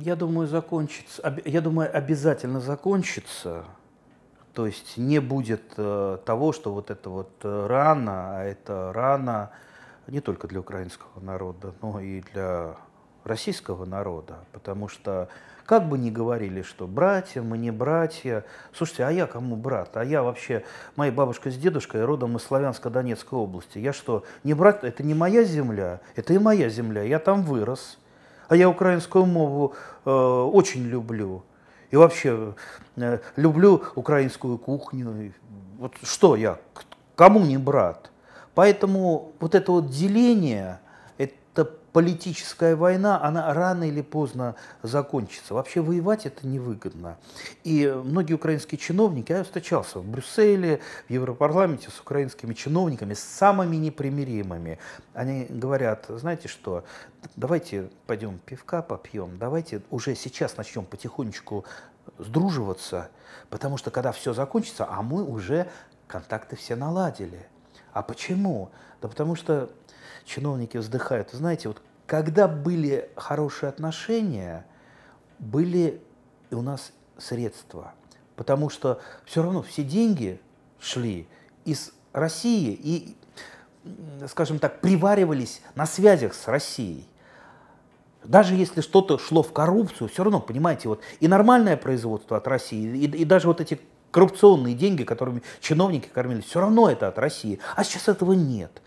Я думаю, закончится. Я думаю, обязательно закончится. То есть не будет того, что вот это вот рана, а это рана не только для украинского народа, но и для российского народа. Потому что как бы ни говорили, что братья, мы не братья. Слушайте, а я кому брат? А я вообще, моя бабушка с дедушкой родом из Славянско-Донецкой области. Я что, не брат? Это не моя земля, это и моя земля. Я там вырос. А я украинскую мову очень люблю. И вообще люблю украинскую кухню. Вот что я? Кому не брат? Поэтому вот это вот деление, эта политическая война, она рано или поздно закончится. Вообще воевать это невыгодно. И многие украинские чиновники, я встречался в Брюсселе, в Европарламенте с украинскими чиновниками, с самыми непримиримыми. Они говорят, знаете что, давайте пойдем пивка попьем, давайте уже сейчас начнем потихонечку сдруживаться, потому что когда все закончится, а мы уже контакты все наладили. А почему? Да потому что чиновники вздыхают. Знаете, вот когда были хорошие отношения, были и у нас средства. Потому что все равно все деньги шли из России и, скажем так, приваривались на связях с Россией. Даже если что-то шло в коррупцию, все равно, понимаете, вот и нормальное производство от России, и даже вот эти коррупционные деньги, которыми чиновники кормились, все равно это от России. А сейчас этого нет.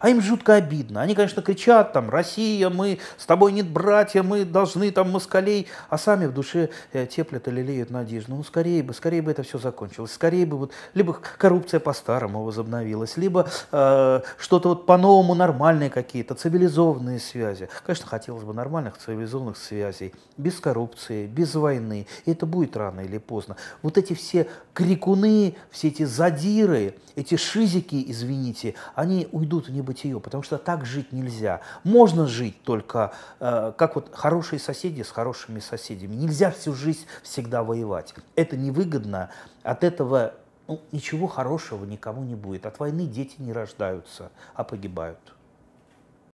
А им жутко обидно. Они, конечно, кричат там: «Россия, мы с тобой нет братья, мы должны там москалей», а сами в душе теплят и лелеют надежду. Ну, скорее бы это все закончилось. Скорее бы вот либо коррупция по-старому возобновилась, либо что-то вот по-новому нормальные какие-то, цивилизованные связи. Конечно, хотелось бы нормальных цивилизованных связей, без коррупции, без войны. И это будет рано или поздно. Вот эти все крикуны, все эти задиры, эти шизики, извините, они уйдут в небо. Бытие, потому что так жить нельзя. Можно жить только как вот хорошие соседи с хорошими соседями. Нельзя всю жизнь всегда воевать. Это невыгодно. От этого, ну, ничего хорошего никому не будет. От войны дети не рождаются, а погибают.